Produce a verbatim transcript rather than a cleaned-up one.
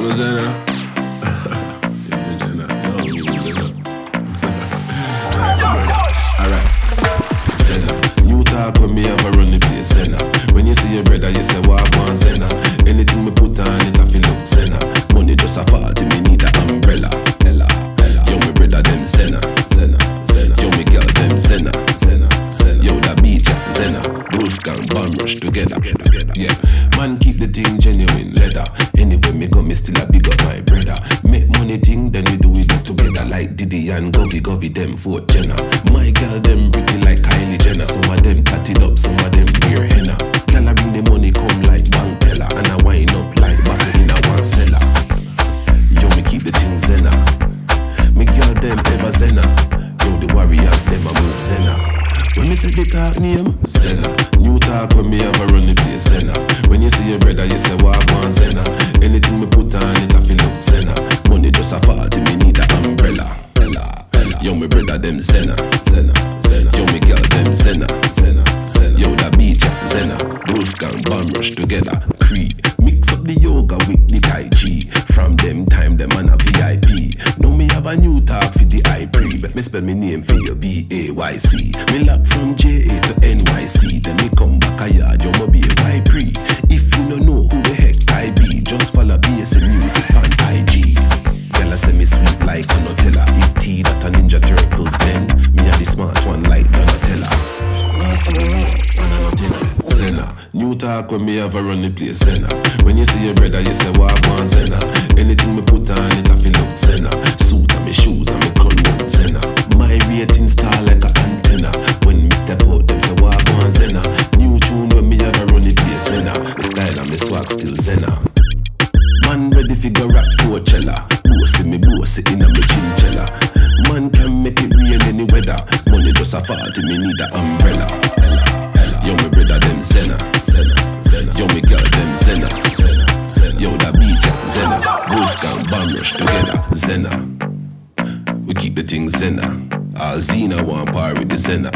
Lola Zenna. Yeah, Jenna. No, Lola Zenna. Alright. Zenna. You talk with me, I've run the place. Zenna. When you see your brother, you say, what I want, Zenna. Anything me put on it, I feel like Zenna. Money just a party, me need an umbrella. Ella, Ella. Yo, me brother, them Zenna. Zenna, Zenna. Yo, me girl, them Zenna. Zenna, Zenna. Yo, that beat, Zenna. Wolfgang, Bum Rush together. Yeah. Man, keep the thing genuine, leather. Anyway, me go, me still a big up my brother. Make money thing, then we do it together. Like Diddy and Govy, Govy, them for Jenner. My girl, them pretty like Kylie Jenner. Some of them tatted up, some of them wear henna. Girl, I bring the money, come like bank teller. And I wind up like back in a one seller. Yo, me keep the thing Zenna. Me girl, them ever Zenna. Yo, the warriors, them a move Zenna. When me say the talk name, Zenna. New talk when me have a run the place, Zenna. When you see your brother, you say, what I want, Zenna. Anything me put on it, I feel like Zenna. Money just a party, me need an umbrella. Ella, Ella. Yo, me brother, them Zenna. Zenna, Zenna. Yo, me girl, them Zenna. Zenna, Zenna. Yo, that beat ya, Zenna. Wolfgang, Bum Rush together. Creed. Mix up the yoga with the Tai Chi. From them time, them man a V I P. Now me have a new talk for the I pre. Me spell me name for your B A Y C. Me lap from J A to N Y C. Then me come back a yard, yo me be a Y pre. If you don't know who the heck I be, just follow B A C music on I G. Girl I say me sweet like Donatella. If T that a Ninja Turtles then, me a the smart one like Donatella. Zenna, new talk when me have a run the place, Zenna. When you see your brother, you say, what I want, Zenna. Anything me put on it, I feel like Zenna. Suit and me shoes and me color, Zenna. My rating star like a antenna. When me step out, them say, what I want, Zenna. New tune when me have a run the place, Zenna. The style and me swag still Zenna. Man ready figure rap Coachella. Bossy me bossy in a me chinchilla. Man can make it real any weather. Money just a party, me need an umbrella. Ella, Ella. Yo, me brother them Zenna. Zenna, Zenna. Yo, me girl them Zenna. Zenna, Zenna. Yo, that beat ya, Zenna. Wolfgang, Bum Rush together, Zenna. We keep the thing Zenna. All Zena want par with the Zenna.